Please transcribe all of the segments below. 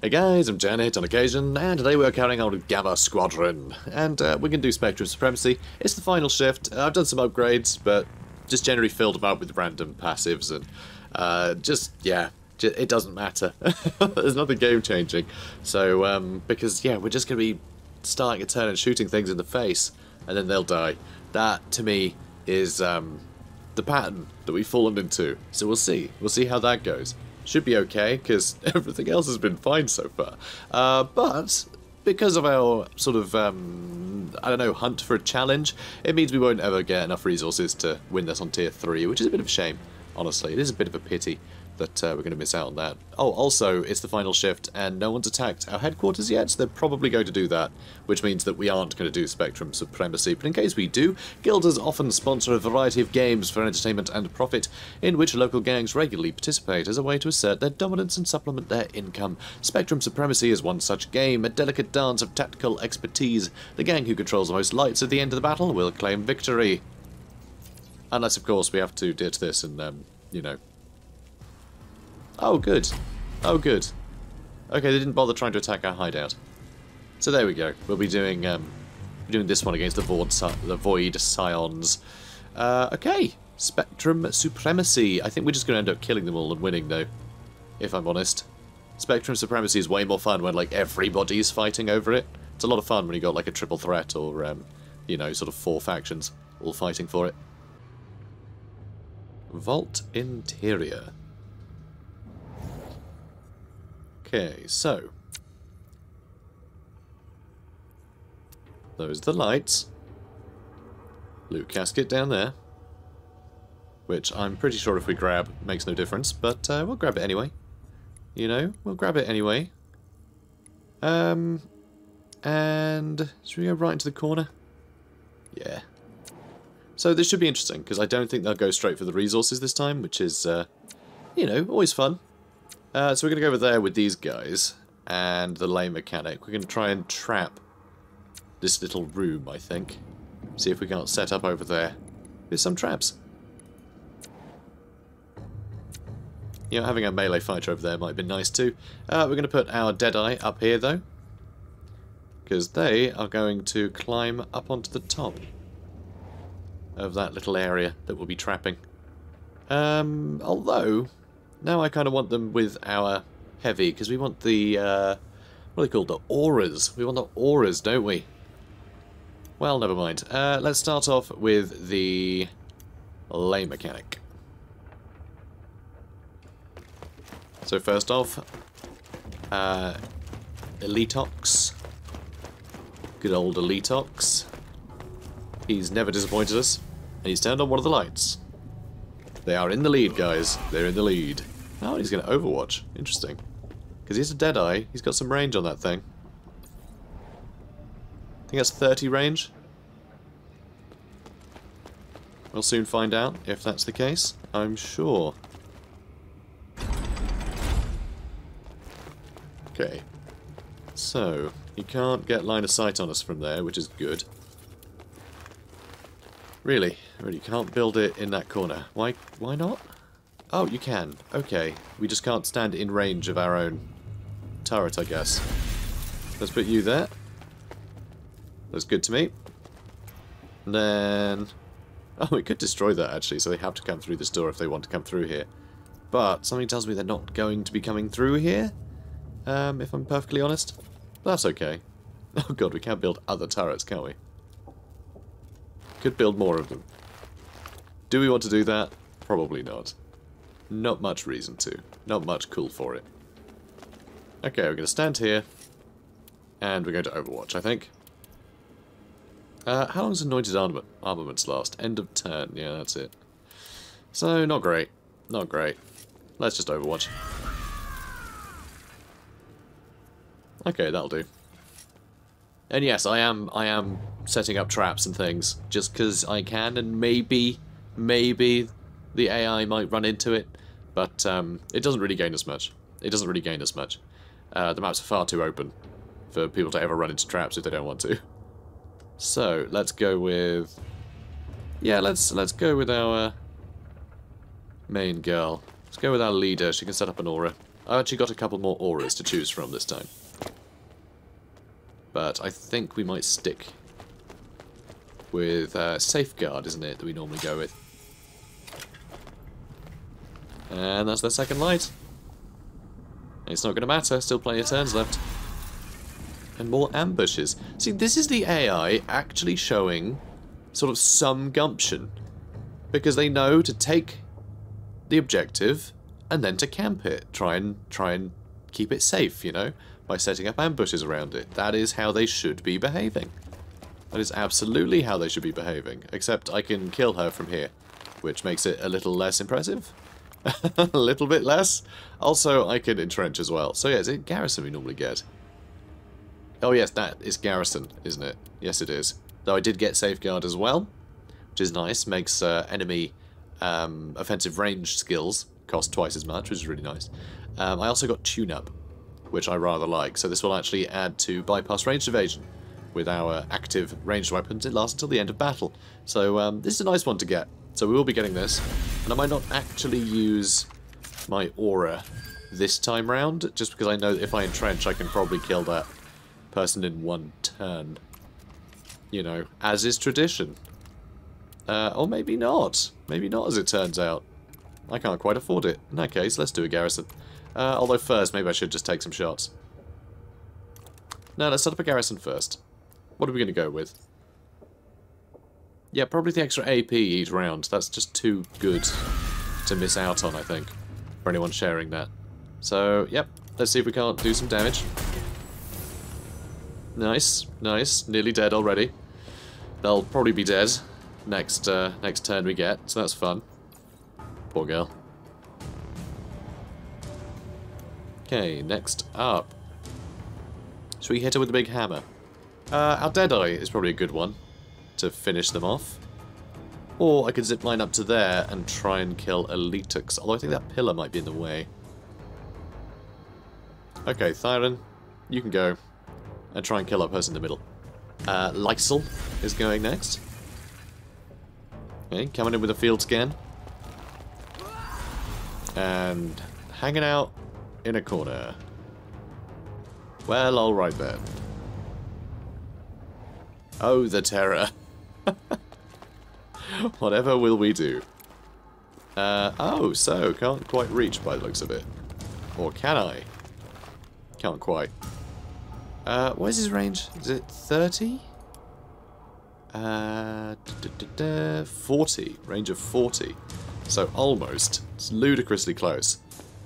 Hey guys, I'm Janet On Occasion, and today we're carrying on with Gamma Squadron. And we can do Spectrum Supremacy. It's the final shift. I've done some upgrades, but just generally filled them up with random passives and it doesn't matter. There's nothing game changing. So, because yeah, we're just going to be starting a turn and shooting things in the face, and then they'll die. That, to me, is the pattern that we've fallen into. So we'll see. We'll see how that goes. Should be okay, because everything else has been fine so far. But because of our sort of, hunt for a challenge, it means we won't ever get enough resources to win this on Tier 3, which is a bit of a shame, honestly. It is a bit of a pity that we're going to miss out on that. Oh, also, it's the final shift, and no one's attacked our headquarters yet, so they're probably going to do that, which means that we aren't going to do Spectrum Supremacy. But in case we do, guilders often sponsor a variety of games for entertainment and profit, in which local gangs regularly participate as a way to assert their dominance and supplement their income. Spectrum Supremacy is one such game, a delicate dance of tactical expertise. The gang who controls the most lights at the end of the battle will claim victory. Unless, of course, we have to ditch this and, Oh, good. Oh, good. Okay, they didn't bother trying to attack our hideout. So there we go. We'll be doing this one against the Void Scions. Okay. Spectrum Supremacy. I think we're just going to end up killing them all and winning, though, if I'm honest. Spectrum Supremacy is way more fun when, like, everybody's fighting over it. It's a lot of fun when you got, like, a triple threat or, sort of four factions all fighting for it. Vault Interior. Okay, so those are the lights. Loot casket down there, which I'm pretty sure if we grab makes no difference, but we'll grab it anyway. We'll grab it anyway. And should we go right into the corner? Yeah. So this should be interesting because I don't think they'll go straight for the resources this time, which is, always fun. So we're going to go over there with these guys and the lane mechanic. We're going to try and trap this little room, I think. See if we can't set up over there with some traps. Having a melee fighter over there might have been nice too. We're going to put our Deadeye up here, though, because they are going to climb up onto the top of that little area that we'll be trapping. Although... now I kind of want them with our heavy, because we want the, what are they called? The auras. We want the auras, don't we? Well, never mind. Let's start off with the lay mechanic. So first off, Eliteox. Good old Eliteox. He's never disappointed us, and he's turned on one of the lights. They are in the lead, guys. They're in the lead. Oh, he's going to overwatch. Interesting. Because he's a Deadeye. He's got some range on that thing. I think that's 30 range. We'll soon find out if that's the case, I'm sure. Okay. So, he can't get line of sight on us from there, which is good. Really, you can't build it in that corner. Why not? Oh, you can. Okay. We just can't stand in range of our own turret, I guess. Let's put you there. That's good to me. And then... oh, we could destroy that, actually, so they have to come through this door if they want to come through here. But something tells me they're not going to be coming through here, if I'm perfectly honest. But that's okay. Oh, God, we can't build other turrets, can't we? Could build more of them. Do we want to do that? Probably not. Not much reason to. Not much cool for it. Okay, we're going to stand here. And we're going to overwatch, I think. How long does anointed armaments last? End of turn. Yeah, that's it. So, not great. Not great. Let's just overwatch. Okay, that'll do. And yes, I am setting up traps and things just because I can, and maybe the AI might run into it, but it doesn't really gain us much. The maps are far too open for people to ever run into traps if they don't want to. So let's go with let's go with our main girl. Let's go with our leader. She can set up an aura. I actually got a couple more auras to choose from this time. But I think we might stick with Safeguard, isn't it, that we normally go with. And that's their second light. It's not going to matter, still plenty of turns left. And more ambushes. See, this is the AI actually showing sort of some gumption. Because they know to take the objective and then to camp it. Try and keep it safe, you know, by setting up ambushes around it. That is how they should be behaving. That is absolutely how they should be behaving. Except I can kill her from here, which makes it a little less impressive. A little bit less. Also, I could entrench as well. So yeah, is it garrison we normally get? Oh yes, that is garrison, isn't it? Yes, it is. Though I did get safeguard as well, which is nice. Makes enemy offensive range skills cost twice as much, which is really nice. I also got tune-up, which I rather like. So this will actually add to bypass ranged evasion. With our active ranged weapons, it lasts until the end of battle. So this is a nice one to get. So we will be getting this. And I might not actually use my aura this time round, just because I know that if I entrench, I can probably kill that person in one turn. You know, as is tradition. Or maybe not. Maybe not, as it turns out. I can't quite afford it. In that case, let's do a garrison. Although first, maybe I should just take some shots. No, let's set up a garrison first. What are we going to go with? Yeah, probably the extra AP each round. That's just too good to miss out on, I think, for anyone sharing that. So, yep, let's see if we can't do some damage. Nice, nice. Nearly dead already. They'll probably be dead next turn we get, so that's fun. Poor girl. Okay, next up. Should we hit her with the big hammer? Our Deadeye is probably a good one to finish them off. Or I could zipline up to there and try and kill Eliteox, although I think that pillar might be in the way. Okay, Thyron, you can go and try and kill that person in the middle. Lysel is going next. Okay, coming in with a field scan. And hanging out in a corner. Well, alright then. Oh, the terror. Whatever will we do? Oh, so can't quite reach by the looks of it. Or can I? Can't quite. What is his range? Is it 30? 40. Range of 40. So almost. It's ludicrously close.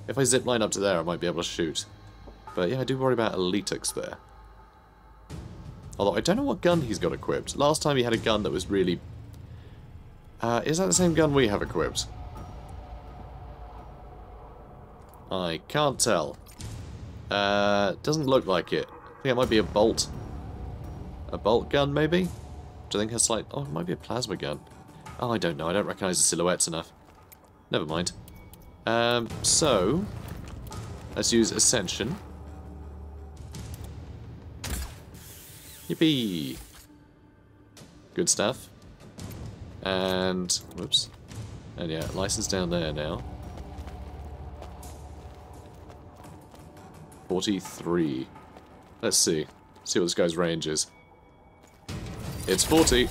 If I zip line up to there, I might be able to shoot. But yeah, I do worry about Eliteox there. Although I don't know what gun he's got equipped. Last time he had a gun that was really... is that the same gun we have equipped? I can't tell. Doesn't look like it. I think it might be a bolt. A bolt gun, maybe? Which I think has slight... Oh, it might be a plasma gun. Oh, I don't know. I don't recognise the silhouettes enough. Never mind. So... let's use Ascension. Yippee! Good stuff. And... whoops. And yeah, license down there now. 43. Let's see. See what this guy's range is. It's 40!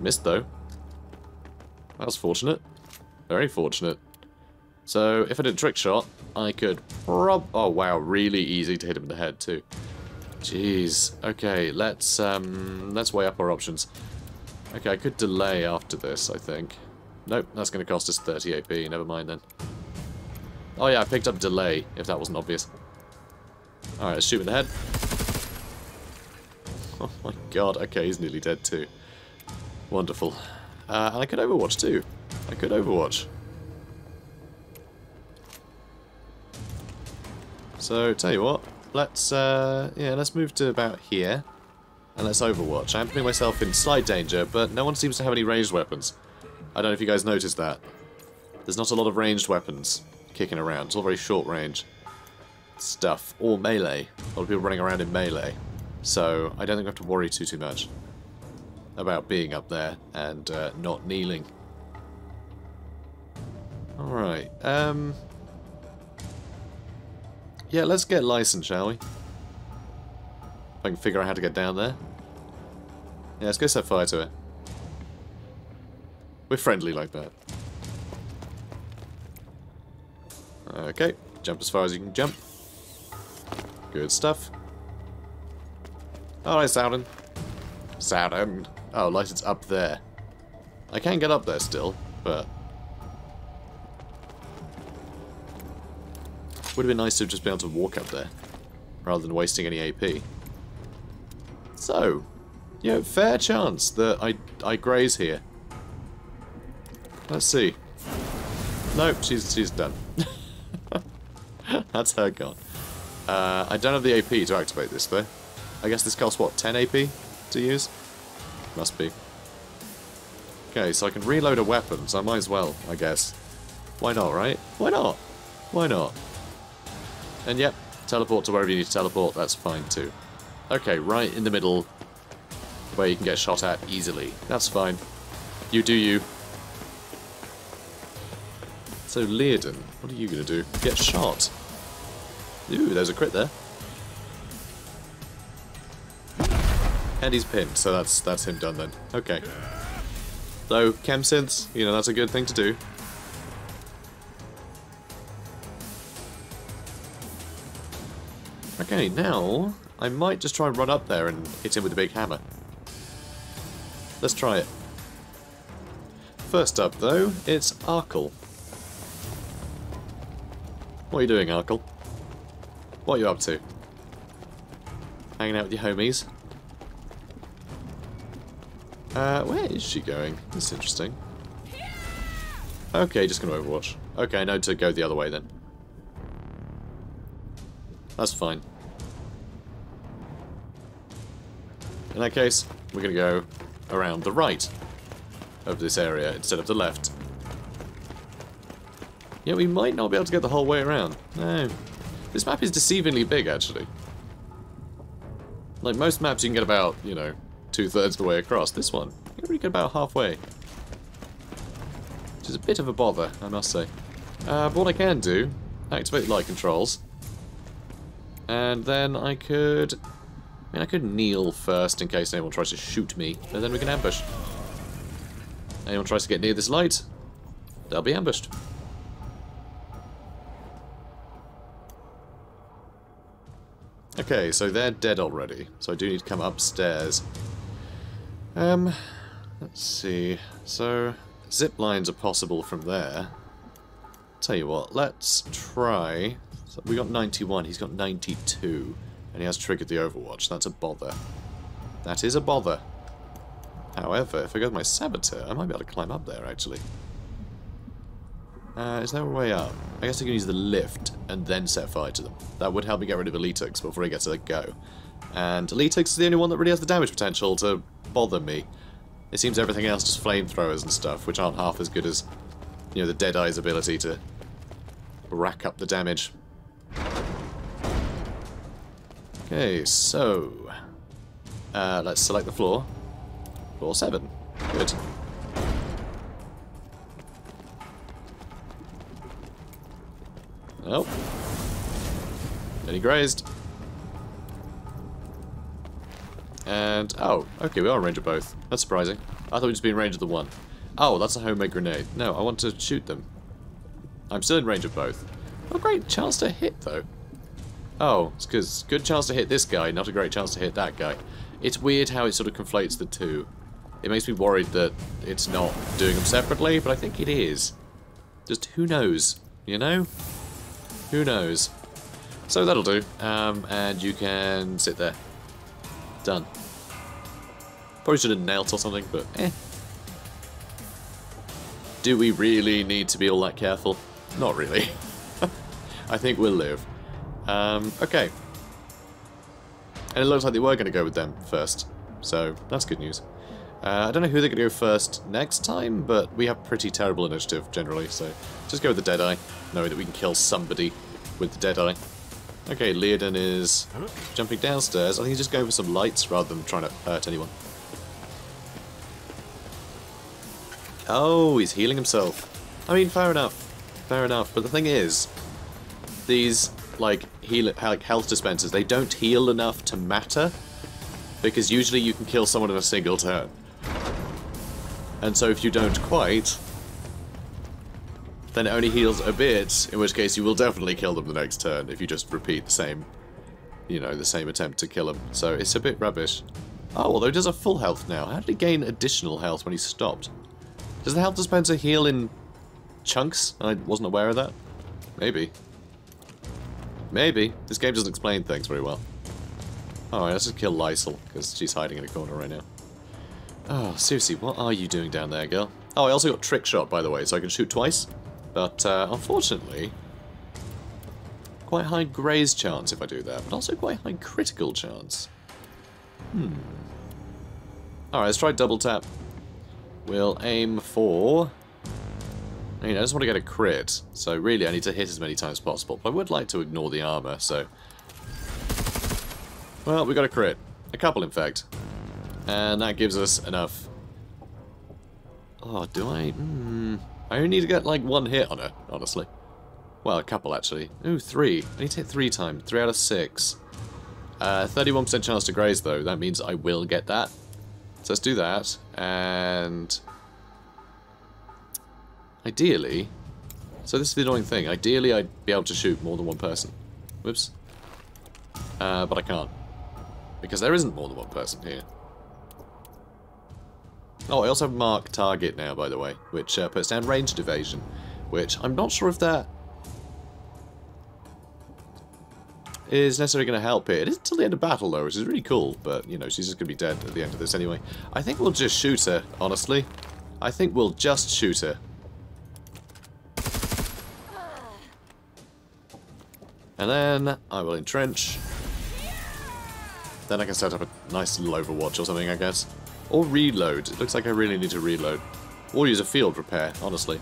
Missed though. That was fortunate. Very fortunate. So, if I did a trick shot, I could prob... oh wow, really easy to hit him in the head too. Jeez. Okay, let's weigh up our options. Okay, I could delay after this, I think. Nope, that's going to cost us 30 AP, never mind then. Oh yeah, I picked up delay, if that wasn't obvious. Alright, let's shoot him in the head. Oh my god, okay, he's nearly dead too. Wonderful. And I could overwatch too. I could overwatch. So, tell you what, let's move to about here, and let's overwatch. I'm putting myself in slight danger, but no one seems to have any ranged weapons. I don't know if you guys noticed that. There's not a lot of ranged weapons kicking around. It's all very short range stuff, or melee. A lot of people running around in melee. So, I don't think I have to worry too much about being up there and not kneeling. Alright, Yeah, let's get Lysel, shall we? If I can figure out how to get down there. Yeah, let's go set fire to it. We're friendly like that. Okay, jump as far as you can jump. Good stuff. Alright, Thyron. Thyron. Oh, Lysel's up there. I can get up there still, but... would have been nice to have just been able to walk up there, rather than wasting any AP. So, you know, fair chance that I graze here. Let's see. Nope, she's done. That's her gone. I don't have the AP to activate this though. I guess this costs what, 10 AP to use? Must be. Okay, so I can reload a weapon, so I might as well, I guess. Why not, right? Why not? Why not? And yep, teleport to wherever you need to teleport, that's fine too. Okay, right in the middle, where you can get shot at easily. That's fine. You do you. So Leoden, what are you going to do? Get shot. Ooh, there's a crit there. And he's pinned, so that's him done then. Okay. Though, chem synths, you know, that's a good thing to do. Okay, now I might just try and run up there and hit him with a big hammer. Let's try it. First up, though, it's Arkel. What are you doing, Arkel? What are you up to? Hanging out with your homies? Where is she going? That's interesting. Okay, just gonna overwatch. Okay, I know to go the other way then. That's fine. In that case, we're gonna go around the right of this area instead of the left. Yeah, we might not be able to get the whole way around. No. This map is deceivingly big, actually. Like, most maps you can get about, you know, 2/3 of the way across. This one, you can really get about halfway. Which is a bit of a bother, I must say. But what I can do, activate light controls. And then I could... I mean, I could kneel first in case anyone tries to shoot me, and then we can ambush. Anyone tries to get near this light, they'll be ambushed. Okay, so they're dead already, so I do need to come upstairs. Let's see. So, zip lines are possible from there. Tell you what, let's try... So we got 91, he's got 92, and he has triggered the overwatch. That's a bother. That is a bother. However, if I go to my saboteur, I might be able to climb up there, actually. Is there a way up? I guess I can use the lift and then set fire to them. That would help me get rid of Eliteox before he gets a go. And Eliteox is the only one that really has the damage potential to bother me. It seems everything else just flamethrowers and stuff, which aren't half as good as, you know, the Deadeye's ability to rack up the damage. Okay, so... let's select the floor. Floor 7. Good. Oh. Then he grazed. And... oh, okay, we are in range of both. That's surprising. I thought we'd just be in range of the one. Oh, that's a homemade grenade. No, I want to shoot them. I'm still in range of both. Oh, great chance to hit, though. Oh, it's because good chance to hit this guy, not a great chance to hit that guy. It's weird how it sort of conflates the two. It makes me worried that it's not doing them separately, but I think it is. Just who knows, you know? Who knows? So that'll do. And you can sit there. Done. Probably should have knelt or something, but eh. Do we really need to be all that careful? Not really. I think we'll live. Okay. And it looks like they were going to go with them first, so that's good news. I don't know who they're going to go first next time, but we have pretty terrible initiative generally, so just go with the Deadeye, knowing that we can kill somebody with the Deadeye. Okay, Leoden is jumping downstairs. I think he's just going for some lights rather than trying to hurt anyone. Oh, he's healing himself. I mean, fair enough. Fair enough, but the thing is, these like health dispensers, they don't heal enough to matter, because usually you can kill someone in a single turn. And so if you don't quite, then it only heals a bit, in which case you will definitely kill them the next turn if you just repeat the same, you know, the same attempt to kill them. So it's a bit rubbish. Oh, although it does a full health now. How did he gain additional health when he stopped? Does the health dispenser heal in chunks? I wasn't aware of that. Maybe. Maybe. This game doesn't explain things very well. Alright, let's just kill Lysel, because she's hiding in a corner right now. Oh, seriously, what are you doing down there, girl? Oh, I also got trick shot, by the way, so I can shoot twice. But, unfortunately, quite high graze chance if I do that, but also quite high critical chance. Alright, let's try double tap. We'll aim for... I mean, I just want to get a crit, so really I need to hit as many times as possible. But I would like to ignore the armor, so... Well, we got a crit. A couple, in fact. And that gives us enough... Oh, do I... I only need to get, like, one hit on her, honestly. Well, a couple, actually. Ooh, three. I need to hit three times. 3 out of 6. 31% chance to graze, though. That means I will get that. So let's do that. And... Ideally... So this is the annoying thing. Ideally, I'd be able to shoot more than one person. Whoops. But I can't. Because there isn't more than one person here. Oh, I also have Mark Target now, by the way, which puts down ranged evasion, which I'm not sure if that is necessarily going to help here. It isn't until the end of battle, though, which is really cool, but, you know, she's just going to be dead at the end of this anyway. I think we'll just shoot her, honestly. I think we'll just shoot her. And then I will entrench. Then I can set up a nice little overwatch or something, I guess. Or reload. It looks like I really need to reload. Or use a field repair, honestly.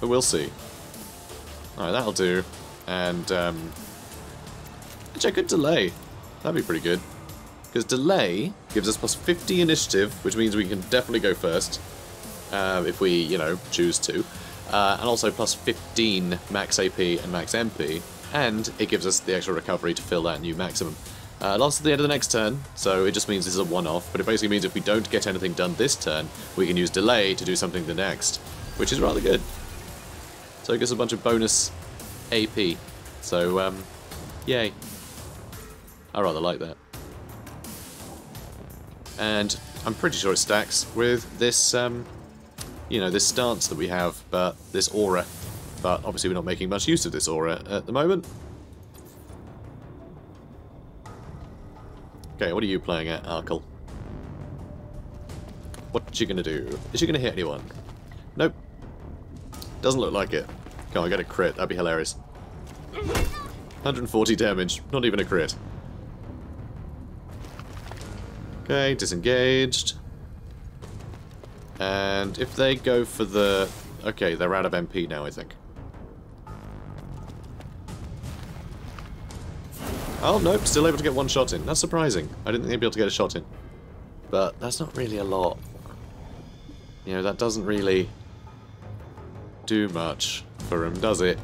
But we'll see. Alright, that'll do. And, which I could delay. That'd be pretty good. Because delay gives us plus 50 initiative, which means we can definitely go first. If we, you know, choose to. And also plus 15 max AP and max MP. And it gives us the extra recovery to fill that new maximum. Last at the end of the next turn, so it just means this is a one-off, but it basically means if we don't get anything done this turn, we can use delay to do something the next, which is rather good. So it gives a bunch of bonus AP, so yay. I rather like that. And I'm pretty sure it stacks with this, you know, this stance that we have, but this aura. But obviously we're not making much use of this aura at the moment. Okay, what are you playing at, Arkel? What you gonna do? Is she gonna hit anyone? Nope. Doesn't look like it. Come on, get a crit. That'd be hilarious. 140 damage. Not even a crit. Okay, disengaged. And if they go for the... Okay, they're out of MP now, I think. Oh, nope, still able to get one shot in. That's surprising. I didn't think they'd be able to get a shot in. But that's not really a lot. You know, that doesn't really do much for him, does it?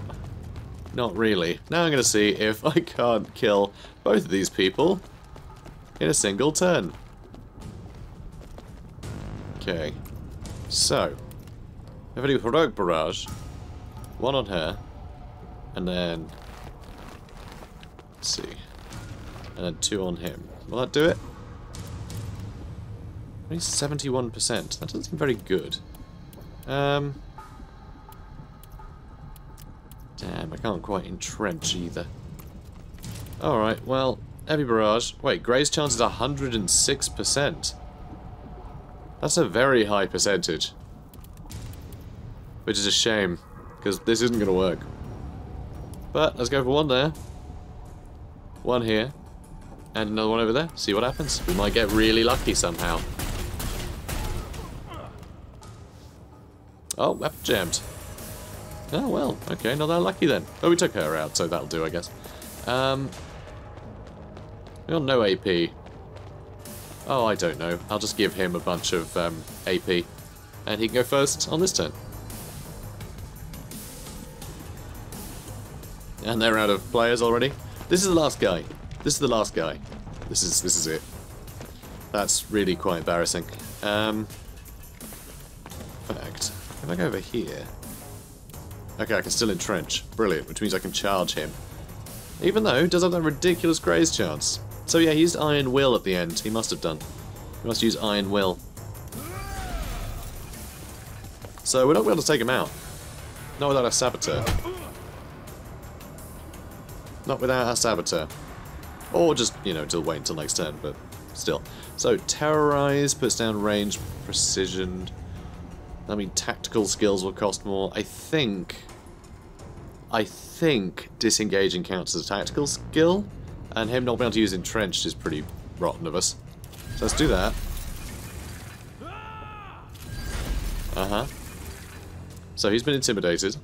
Not really. Now I'm going to see if I can't kill both of these people in a single turn. Okay. So, if I do heroic barrage, one on her, and then... Let's see. And then 2 on him. Will that do it? Only 71%. That doesn't seem very good. Damn, I can't quite entrench either. Alright, well, heavy barrage. Wait, graze chance is 106%. That's a very high percentage. Which is a shame, because this isn't going to work. But, let's go for one there. One here, and another one over there. See what happens. We might get really lucky somehow. Oh, weapon jammed. Oh, well, okay, not that lucky then. But we took her out, so that'll do, I guess. We got no AP. Oh, I don't know. I'll just give him a bunch of AP, and he can go first on this turn. And they're out of players already. This is the last guy. This is the last guy. This is it. That's really quite embarrassing. In fact, if I go over here... Okay, I can still entrench. Brilliant, which means I can charge him. Even though he does have that ridiculous graze chance. So yeah, he used Iron Will at the end. He must have done. He must use Iron Will. So we're not going to be able to take him out. Not without our Saboteur. Not without our Saboteur. Or just, you know, to wait until next turn, but still. So Terrorize puts down range, precision. I mean, tactical skills will cost more. I think disengaging counts as a tactical skill, and him not being able to use entrenched is pretty rotten of us. So let's do that. Uh-huh. So he's been intimidated.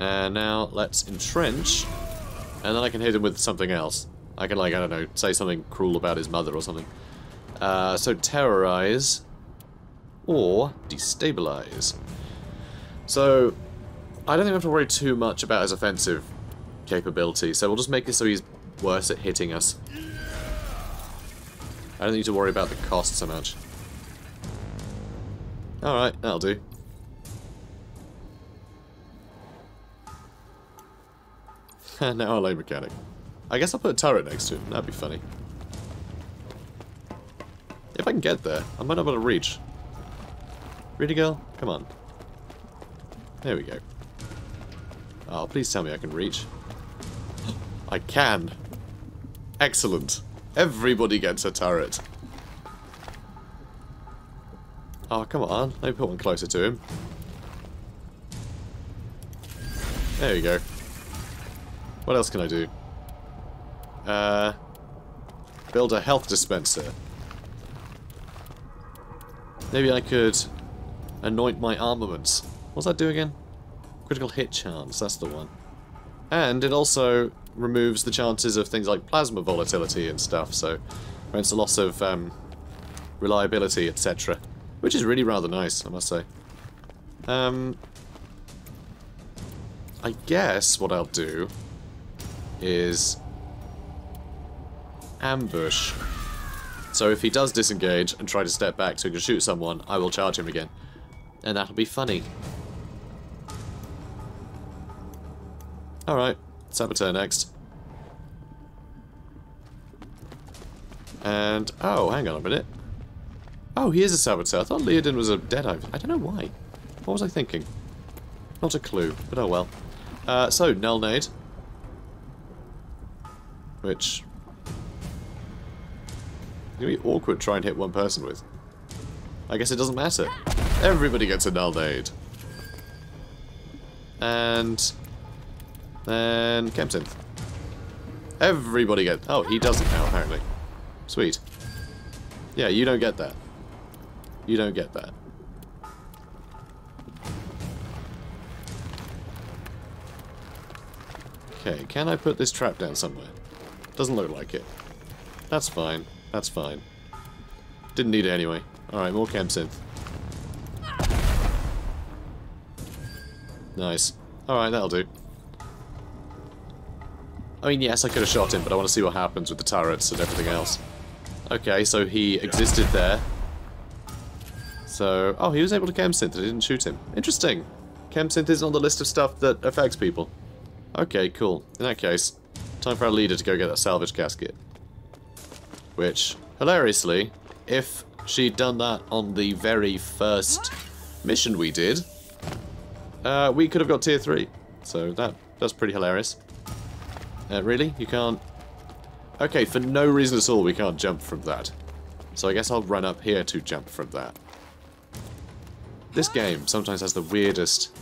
And now let's entrench, and then I can hit him with something else. I can, like, I don't know, say something cruel about his mother or something. So terrorize... or destabilize. So I don't think we have to worry too much about his offensive capability, so we'll just make it so he's worse at hitting us. I don't need to worry about the cost so much. Alright, that'll do. Now our lane mechanic. I guess I'll put a turret next to him, that'd be funny. If I can get there, I might not be able to reach. Ready, girl? Come on. There we go. Oh, please tell me I can reach. I can! Excellent. Everybody gets a turret. Oh, come on. Let me put one closer to him. There we go. What else can I do? Build a health dispenser. Maybe I could... anoint my armaments. What's that do again? Critical hit chance, that's the one. And it also removes the chances of things like plasma volatility and stuff, so prevents a loss of reliability, etc. Which is really rather nice, I must say. I guess what I'll do is ambush. So if he does disengage and try to step back so he can shoot someone, I will charge him again. And that'll be funny. Alright, Saboteur next. And, oh, hang on a minute. Oh, he is a Saboteur. I thought Leoden was a Deadeye. I don't know why. What was I thinking? Not a clue, but oh well. So, Null Nade. Which... it's going to be awkward trying to hit one person with. I guess it doesn't matter. Everybody gets a Null Nade. And then Kempsynth. Everybody gets... oh, he doesn't now, apparently. Sweet. Yeah, you don't get that. You don't get that. Okay, can I put this trap down somewhere? Doesn't look like it. That's fine. That's fine. Didn't need it anyway. Alright, more Kempsynth. Nice. Alright, that'll do. I mean, yes, I could have shot him, but I want to see what happens with the turrets and everything else. Okay, so he existed there. So... oh, he was able to Kempsynth and I didn't shoot him. Interesting. Kempsynth isn't on the list of stuff that affects people. Okay, cool. In that case, time for our leader to go get that salvage casket. Which, hilariously, if she'd done that on the very first mission we did... we could have got tier 3, so that's pretty hilarious. Really? You can't... okay, for no reason at all we can't jump from that. So I guess I'll run up here to jump from that. This game sometimes has the weirdest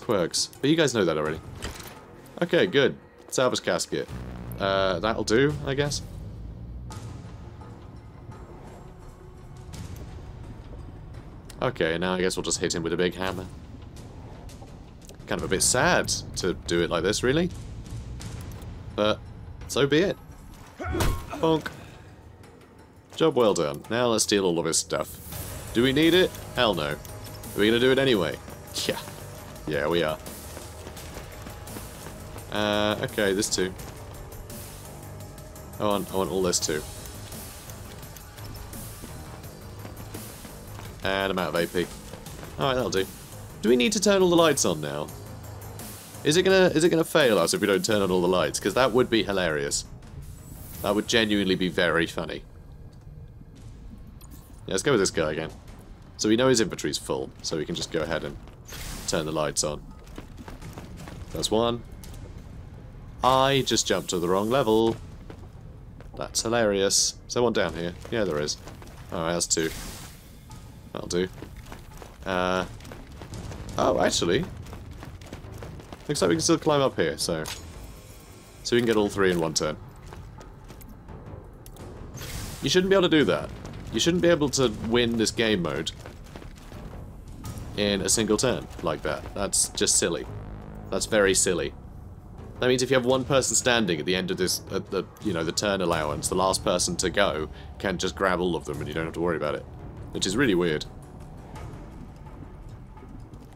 quirks, but you guys know that already. Okay, good. Salvage casket. That'll do, I guess. Okay, now I guess we'll just hit him with a big hammer. Kind of a bit sad to do it like this, really. But, so be it. Bonk. Job well done. Now let's steal all of his stuff. Do we need it? Hell no. Are we gonna do it anyway? Yeah. Yeah, we are. Okay, this too. I want all this too. And I'm out of AP. Alright, that'll do. Do we need to turn all the lights on now? Is it gonna fail us if we don't turn on all the lights? Because that would be hilarious. That would genuinely be very funny. Yeah, let's go with this guy again. So we know his inventory's full, so we can just go ahead and turn the lights on. That's one. I just jumped to the wrong level. That's hilarious. Is there one down here? Yeah, there is. Alright, that's two. That'll do. Oh, actually. Looks like we can still climb up here, so we can get all three in one turn. You shouldn't be able to do that. You shouldn't be able to win this game mode in a single turn like that. That's just silly. That's very silly. That means if you have one person standing at the end of this, at the, you know, the turn allowance, the last person to go can just grab all of them and you don't have to worry about it, which is really weird.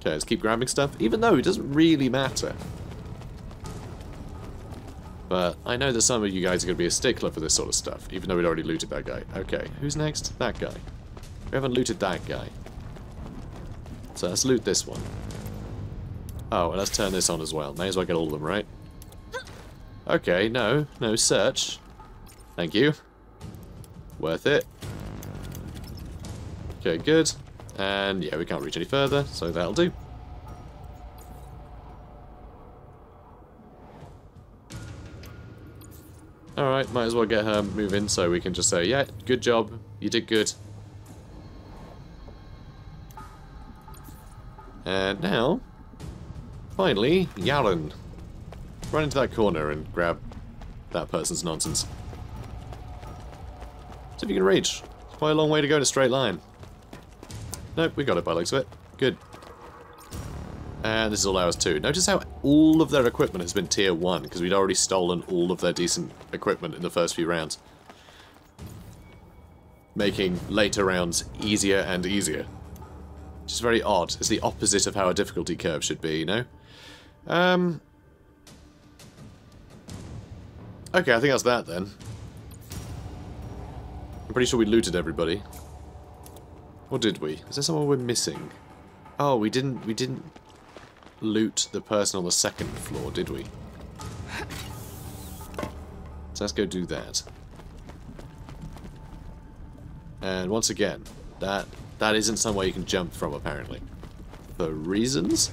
Okay, let's keep grabbing stuff, even though it doesn't really matter. But I know that some of you guys are going to be a stickler for this sort of stuff, even though we'd already looted that guy. Okay, who's next? That guy. We haven't looted that guy. So let's loot this one. Oh, and let's turn this on as well. May as well get all of them, right? Okay, no, search. Thank you. Worth it. Okay, good. And yeah, we can't reach any further, so that'll do. Alright, might as well get her moving so we can just say, yeah, good job, you did good. And now, finally, Yaron. Run into that corner and grab that person's nonsense. See if you can reach. It's quite a long way to go in a straight line. Nope, we got it by the looks of it. Good. And this is all ours too. Notice how all of their equipment has been tier 1, because we'd already stolen all of their decent equipment in the first few rounds. Making later rounds easier and easier. Which is very odd. It's the opposite of how a difficulty curve should be, you know? Okay, I think that's that then. I'm pretty sure we looted everybody. Or did we? Is there someone we're missing? Oh, we didn't loot the person on the second floor, did we? So let's go do that. And once again, that isn't somewhere you can jump from, apparently. For reasons?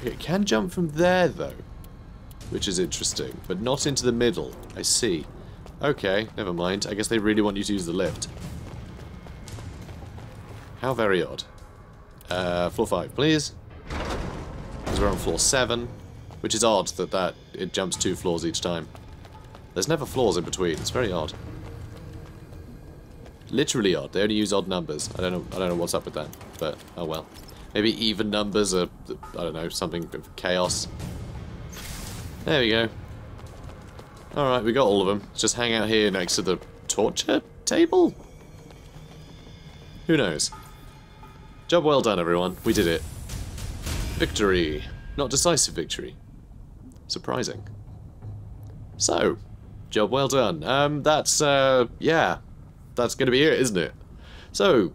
Okay, it can jump from there, though. Which is interesting, but not into the middle. I see. Okay, never mind. I guess they really want you to use the lift. How very odd. Floor 5, please. Because we're on floor 7, which is odd that it jumps 2 floors each time. There's never floors in between. It's very odd. Literally odd. They only use odd numbers. I don't know what's up with that. But oh well. Maybe even numbers are, I don't know, something of chaos. There we go. All right, we got all of them. Let's just hang out here next to the torture table. Who knows? Job well done, everyone. We did it. Victory. Not decisive victory. Surprising. So, job well done. That's, yeah. That's gonna be it, isn't it? So,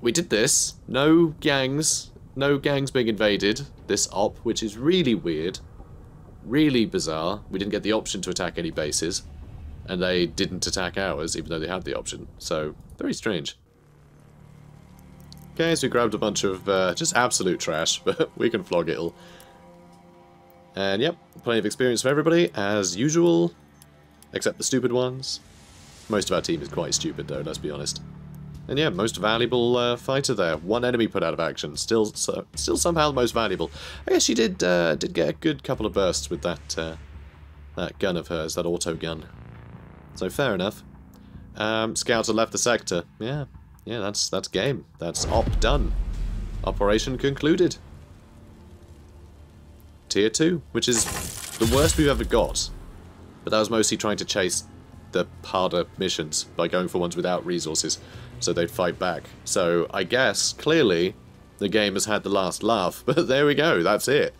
we did this. No gangs being invaded. This op, which is really weird. Really bizarre. We didn't get the option to attack any bases. And they didn't attack ours, even though they had the option. So, very strange. Okay, so we grabbed a bunch of just absolute trash, but we can flog it all. And yep, plenty of experience for everybody, as usual. Except the stupid ones. Most of our team is quite stupid, though, let's be honest. And yeah, most valuable fighter there. One enemy put out of action. Still somehow the most valuable. I guess she did get a good couple of bursts with that, that gun of hers, that auto gun. So fair enough. Scouter left the sector. Yeah. Yeah, that's game. That's op done. Operation concluded. Tier 2, which is the worst we've ever got. But that was mostly trying to chase the harder missions by going for ones without resources, so they'd fight back. So I guess, clearly, the game has had the last laugh. But there we go, that's it.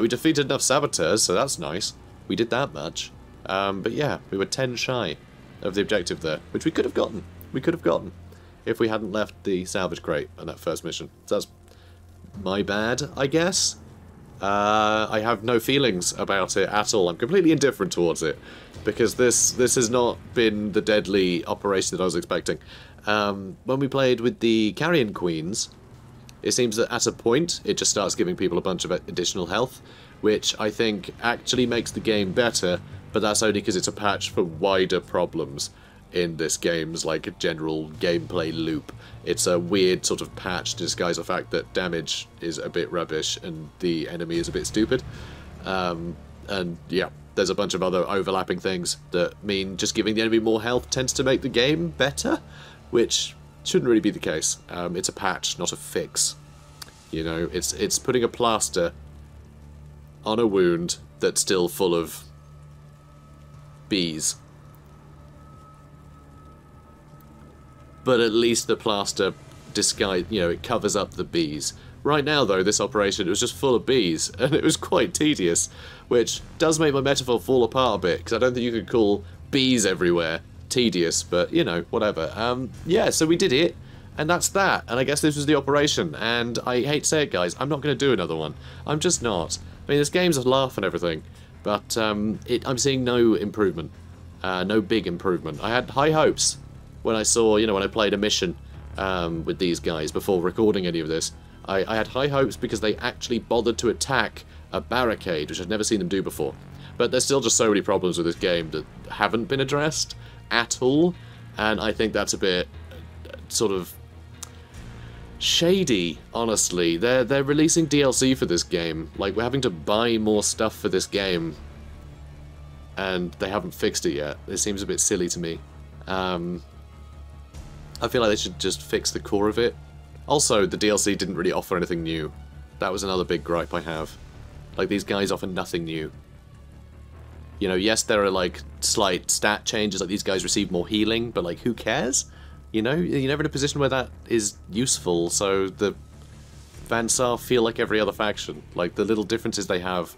We defeated enough saboteurs, so that's nice. We did that much. But yeah, we were 10 shy of the objective there, which we could have gotten. We could have gotten if we hadn't left the salvage crate on that first mission. So that's my bad, I guess. I have no feelings about it at all. I'm completely indifferent towards it, because this has not been the deadly operation that I was expecting. When we played with the Carrion Queens, it seems that at a point it just starts giving people a bunch of additional health, which I think actually makes the game better, but that's only because it's a patch for wider problems in this game's like general gameplay loop. It's a weird sort of patch to disguise the fact that damage is a bit rubbish and the enemy is a bit stupid. And yeah, there's a bunch of other overlapping things that mean just giving the enemy more health tends to make the game better, which shouldn't really be the case. It's a patch, not a fix. You know, it's putting a plaster on a wound that's still full of bees. But at least the plaster disguise, you know, it covers up the bees. Right now, though, this operation, it was just full of bees, and it was quite tedious, which does make my metaphor fall apart a bit, because I don't think you could call bees everywhere tedious, but, you know, whatever. Yeah, so we did it, and that's that, and I guess this was the operation, and I hate to say it, guys, I'm not going to do another one. I'm just not. I mean, this game's a laugh and everything, but I'm seeing no improvement, no big improvement. I had high hopes when I saw, you know, when I played a mission with these guys before recording any of this. I had high hopes because they actually bothered to attack a barricade, which I'd never seen them do before. But there's still just so many problems with this game that haven't been addressed at all, and I think that's a bit sort of shady, honestly. They're releasing DLC for this game. Like, we're having to buy more stuff for this game, and they haven't fixed it yet. It seems a bit silly to me. I feel like they should just fix the core of it. Also, the DLC didn't really offer anything new. That was another big gripe I have. Like, these guys offer nothing new. You know, yes, there are, like, slight stat changes, like these guys receive more healing, but, like, who cares? You know, you're never in a position where that is useful, so the Vansar feel like every other faction. Like, the little differences they have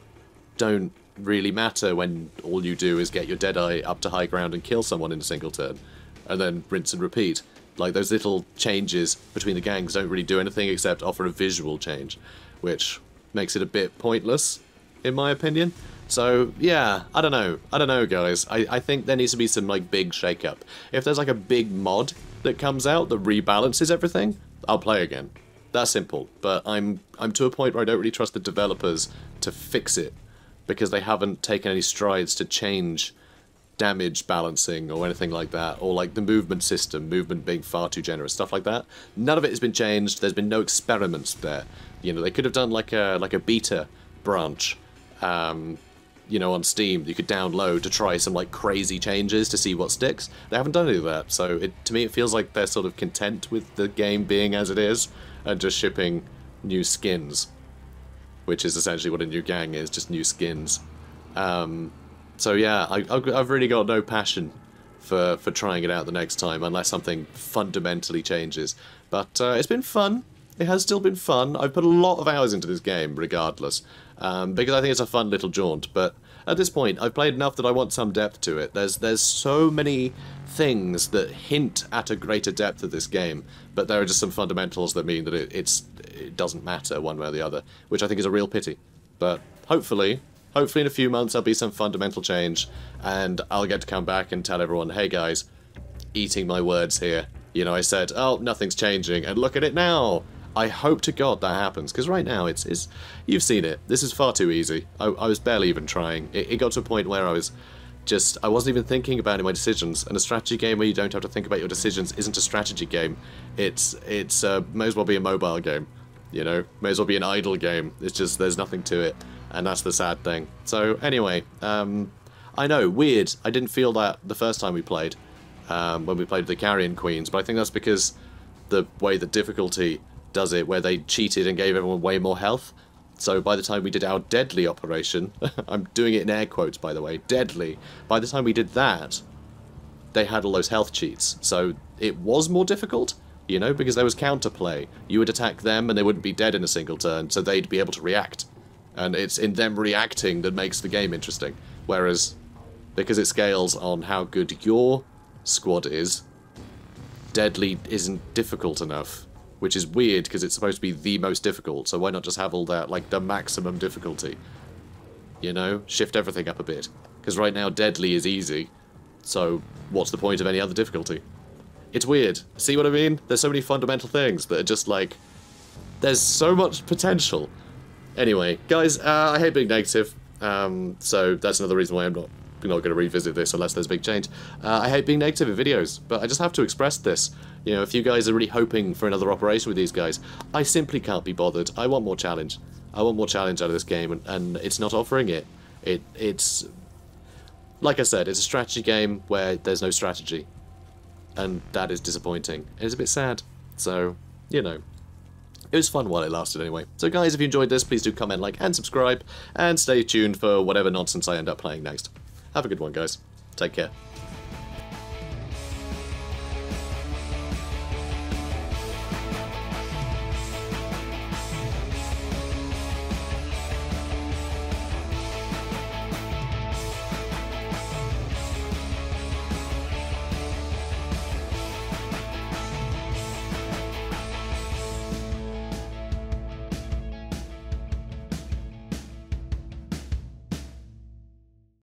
don't really matter when all you do is get your Deadeye up to high ground and kill someone in a single turn, and then rinse and repeat. Like, those little changes between the gangs don't really do anything except offer a visual change, which makes it a bit pointless, in my opinion. So, yeah, I don't know. I don't know, guys. I think there needs to be some, like, big shake-up. If there's, like, a big mod that comes out that rebalances everything, I'll play again. That's simple. But I'm to a point where I don't really trust the developers to fix it, because they haven't taken any strides to change damage balancing or anything like that, or like the movement system, movement being far too generous, stuff like that. None of it has been changed. There's been no experiments there. You know, they could have done like a beta branch, you know, on Steam that you could download to try some like crazy changes to see what sticks. They haven't done any of that, so to me it feels like they're sort of content with the game being as it is and just shipping new skins, which is essentially what a new gang is, just new skins. So yeah, I've really got no passion for trying it out the next time, unless something fundamentally changes. But it's been fun. It has still been fun. I've put a lot of hours into this game, regardless, because I think it's a fun little jaunt. But at this point, I've played enough that I want some depth to it. There's so many things that hint at a greater depth of this game, but there are just some fundamentals that mean that it doesn't matter one way or the other, which I think is a real pity. But hopefully in a few months there'll be some fundamental change, and I'll get to come back and tell everyone, hey guys, eating my words here. You know, I said, oh, nothing's changing, and look at it now! I hope to God that happens, because right now it's you've seen it. This is far too easy. I was barely even trying. It got to a point where I wasn't even thinking about it in my decisions, and a strategy game where you don't have to think about your decisions isn't a strategy game. It's may as well be a mobile game, you know? May as well be an idle game. It's just, there's nothing to it. And that's the sad thing. So, anyway, I know, weird. I didn't feel that the first time we played, when we played the Carrion Queens, but I think that's because the way the difficulty does it, where they cheated and gave everyone way more health. So by the time we did our deadly operation, I'm doing it in air quotes, by the way, deadly. By the time we did that, they had all those health cheats. So it was more difficult, you know, because there was counterplay. You would attack them and they wouldn't be dead in a single turn, so they'd be able to react. And it's in them reacting that makes the game interesting. Whereas, because it scales on how good your squad is, Deadly isn't difficult enough. Which is weird, because it's supposed to be the most difficult, so why not just have all that, like, the maximum difficulty? You know? Shift everything up a bit. Because right now, Deadly is easy, so what's the point of any other difficulty? It's weird. See what I mean? There's so many fundamental things that are just like... There's so much potential. Anyway, guys, I hate being negative, so that's another reason why I'm not going to revisit this unless there's big change. I hate being negative in videos, but I just have to express this. You know, if you guys are really hoping for another operation with these guys, I simply can't be bothered. I want more challenge. I want more challenge out of this game, and it's not offering it. It's... Like I said, it's a strategy game where there's no strategy. And that is disappointing. It's a bit sad. So, you know. It was fun while it lasted anyway. So guys, if you enjoyed this, please do comment, like, and subscribe. And stay tuned for whatever nonsense I end up playing next. Have a good one, guys. Take care.